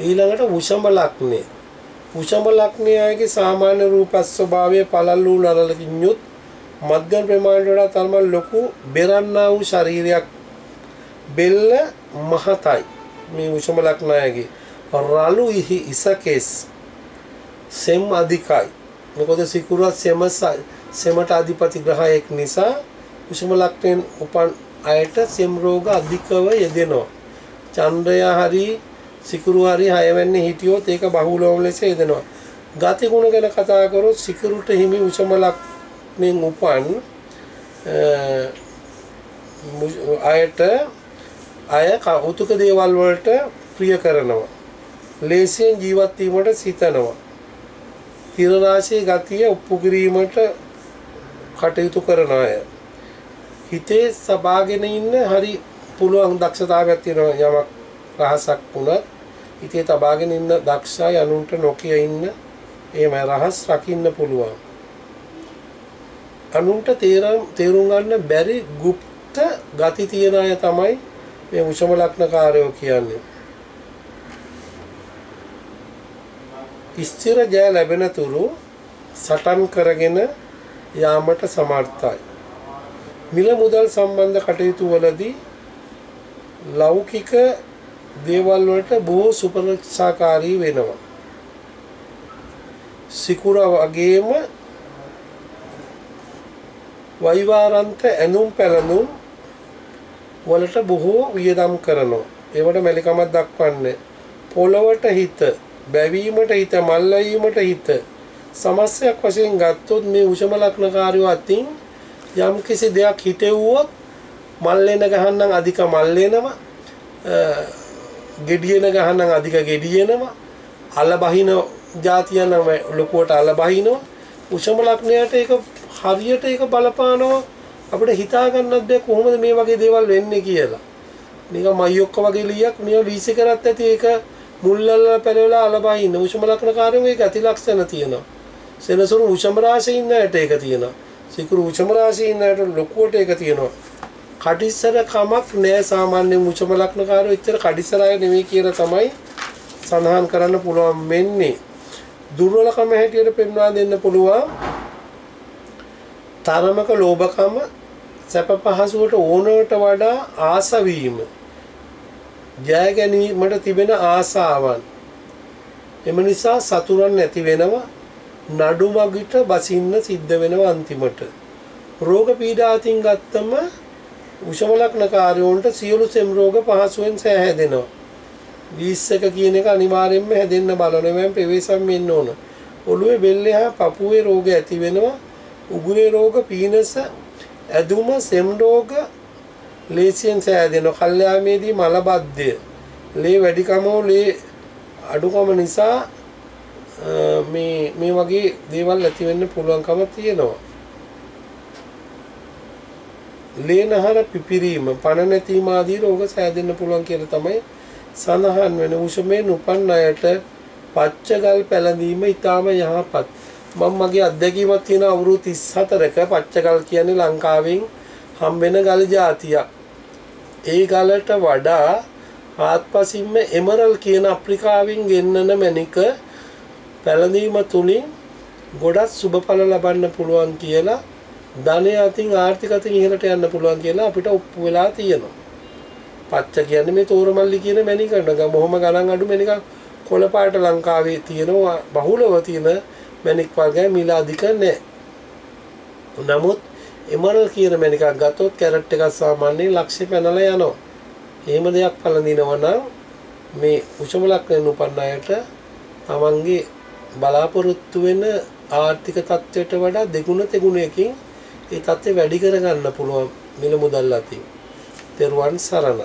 ඊළඟට උෂම ලග්නේ. උෂම ලග්නේ අයගේ සාමාන්‍ය රූපස්වභාවය පළල් වූ නරලකින් යුත් මධ්‍යම ප්‍රමාණයට වඩා තරම ලොකු බෙරන්නා වූ ශරීරයක් බෙල්ල මහතයි. මේ උෂම ලග්න අයගේ රළු ඉසකෙස් සෙම් අධිකයි. මොකද සිකුරා සෙමට අධිපති ග්‍රහයෙක් නිසා උෂම ලග්නෙන් උපන් අයට සෙම් රෝග අධිකව යෙදෙනවා. චන්ද්‍රයා හරි සිකුරු හරි හයවැන්නේ හිටියොත් ඒක බහුලවම ලෙස යෙදෙනවා. ගති ගුණ ගැන කතා කරොත් සිකුරුට හිමි උෂම ලග්නෙන් උපන් අයට අය කෞතුක දේවල් වලට ප්‍රිය කරනවා. ලේසියෙන් ජීවත් වීමට සිතනවා. තිර රාශියේ ගතිය ඔප්පු කිරීමට කටයුතු කරන අය හිතේ සබාගෙන ඉන්න හරි පුළුවන් දක්ෂතාවයක් තියෙනවා. යමක් රහසක් වුණත් හිතේ තබාගෙන ඉන්න දක්ෂයි. අනුන්ට නොකිය ඉන්න එහෙම රහස් රකින්න පුළුවන්. අනුන්ට තේරුම් ගන්න බැරි গুপ্ত ගති තියෙන අය තමයි මේ උෂම ලග්නකාරයෝ කියන්නේ. ස්ථිර ජය ලැබෙන තුරු සටන් කරගෙන යාමට සමර්ථයි. මිල මුදල් සම්බන්ධ කටයුතු වලදී ලෞකික දේවල් වලට බොහෝ සුපරක්ෂාකාරී වෙනවා. සිකුරා වගේම වෛවාරන්ත ඇඳුම් පැළඳුම් වලට බොහෝ වියදම් කරනවා. ඒවට මැලිකමක් දක්වන්නේ. පොළවට හිත, බැවීමට හිත, මල්ලවීමට හිත සමස්තයක් වශයෙන් ගත්තොත් මේ උෂම ලග්නකාරයෝ අතින් යම්කිසි දෙයක් හිතෙව්වොත් මල්ලෙන ගහන්නම් අධික මල්ලෙනවා, gediena ගහන්නම් අධික gedienawa, අල බහින જાතියන ලොකුවට අල බහිනවා. උෂම ලග්නයට ඒක හරියට ඒක බලපානවා. අපිට හිතා ගන්නත් බැ කොහොමද මේ වගේ දේවල් වෙන්නේ කියලා. නිකන් මයිඔක්ක වගේ ලියක් මෙයා වීසි කරත් ඇති ඒක මුල්ලල්ලා පෙරෙලා අල බහින. උෂම ලග්නකාරයෝ ඒක ඇති ලක්ෂණ තියෙනවා. සෙනසුරු උෂම රාශියේ ඉන්නට ඒක තියෙනවා. සිකුරු උෂම රාශියේ ඉන්නට ලොකුවට ඒක තියෙනවා. කඩිසර කමක් නෑ. සාමාන්‍ය උෂම ලග්නකාරයෝ ඉතර කඩිසර අය නෙමෙයි කියලා තමයි සඳහන් කරන්න පුළුවන් වෙන්නේ. දුර්වලකම හැටියට පෙන්වා දෙන්න පුළුවන් තරමක ලෝභකම, සැප පහසුවට ඕනවට වඩා ආස වීම, ජය ගැනීමට තිබෙන ආසාවන්. එම නිසා සතුරන් නැති වෙනවා, නඩුමගිට බසින්න සිද්ධ වෙනවා. අන්තිමට රෝග පීඩා අතින් ගත්තම උෂම ලග්නකාරයෝන්ට සියලු සෙම් රෝග පහසුවෙන් සෑහෙදෙනවා. 20ක කියන එක අනිවාර්යයෙන්ම හැදෙන්න බලනවා. ප්‍රවේසම් වෙන්න ඕන. ඔළුවේ, බෙල්ලේ හා පපුවේ රෝග ඇති වෙනවා. උගුරේ රෝග, පීනස, ඇදුම, සෙම් රෝග ලේසියෙන් සෑහෙදෙනවා. කල්යාමේදී මලබද්ධය, ලේ වැඩිකම, ලේ අඩුකම නිසා මේ වගේ දේවල් ඇති වෙන්න පුළුවන්කම තියෙනවා. ලේනහර පිපිරීම, පණ නැතිම ආදී රෝග සෑදෙන්න පුළුවන් කියලා තමයි සඳහන් වෙන. උෂමයෙන් උපන් අයට පච්චගල් පැලඳීම ඉතාම යහපත්. මම මගේ අත්දැකීමක් තියෙන අවුරුදු 34ක පච්චගල් කියන්නේ ලංකාවෙන් හම්බෙන ගල් జాතියක්. ඒ ගලට වඩා ආත්පසින්ම එමරල් කියන අප්‍රිකාවෙන් ගෙන්නන මණික පැලඳීම තුලින් ගොඩක් සුබඵල ලබන්න පුළුවන් කියලා, ධනය අතින් ආර්ථික අතින් ඉහළට යන්න පුළුවන් කියලා අපිට ඔප්පු වෙලා තියෙනවා. පච්ච කියන්නේ මේ තෝරමල්ලි කියන මණිකට ගොහම ගණන් අඩු මණික කොළපාට ලංකාවේ තියෙනවා. බහුලව තියෙන මණික් වර්ගය මිල අධික නැහැ. නමුත් එමරල් කියන මණිකක් ගත්තොත් කැරට් එකක් සාමාන්‍යයෙන් ලක්ෂය පැනලා යනවා. එහෙම දෙයක් පළඳිනවා නම් මේ උෂම ලග්නෙන් උපන් අයට තමන්ගේ බලාපොරොත්තු වෙන ආර්ථික තත්ත්වයට වඩා දෙගුණ තෙගුණයකින් ඒ තත්ත්වය වැඩි කරගන්න පුළුවන් මිල මුදල් අතින්. තෙරුවන් සරණයි.